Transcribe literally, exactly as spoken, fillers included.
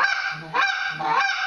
What?